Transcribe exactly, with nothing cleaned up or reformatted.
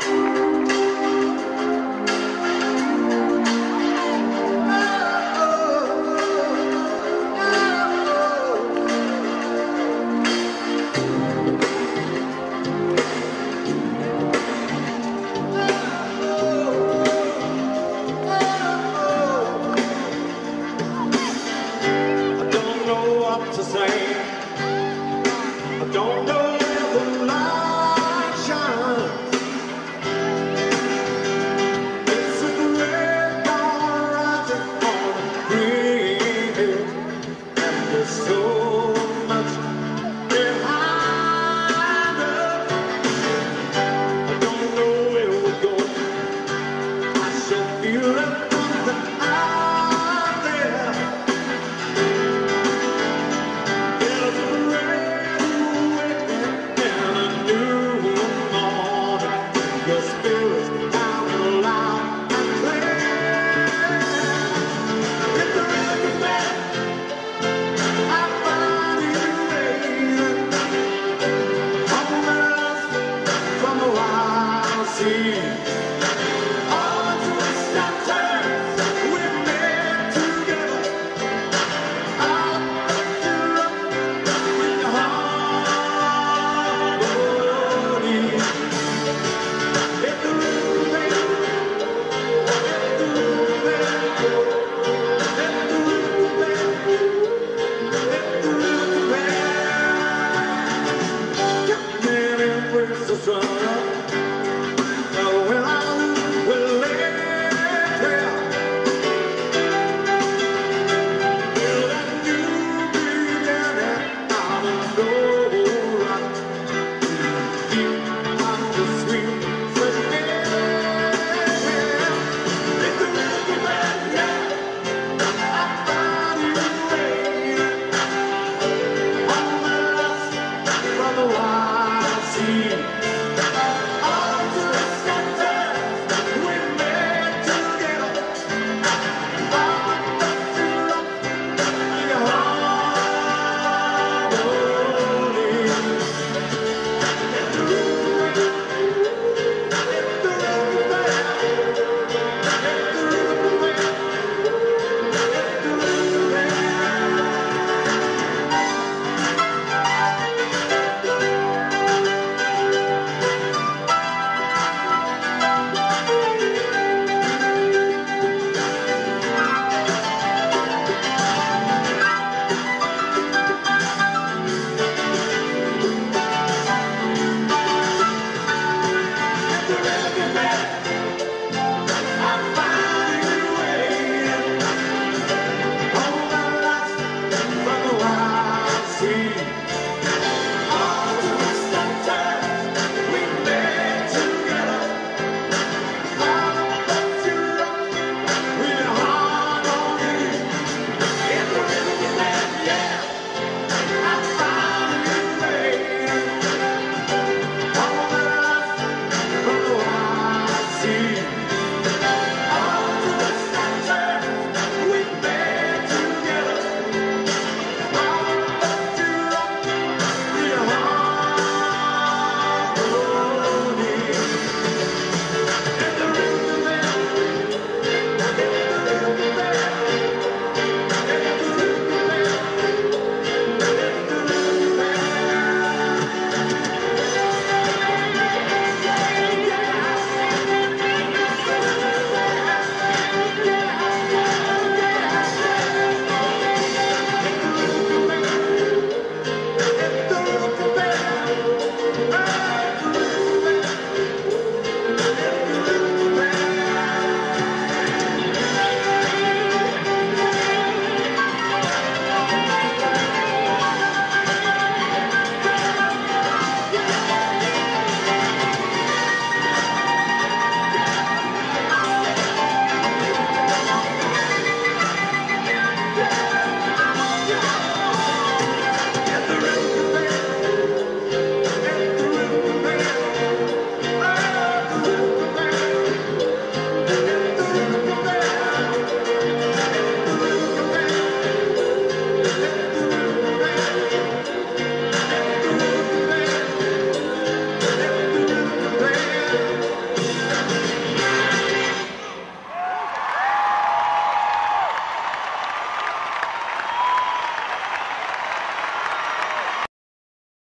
I don't know where the light shines. It's a great bar out on the green, and there's so much behind us. I don't know where we're going. I shall feel it from the eye. Yeah.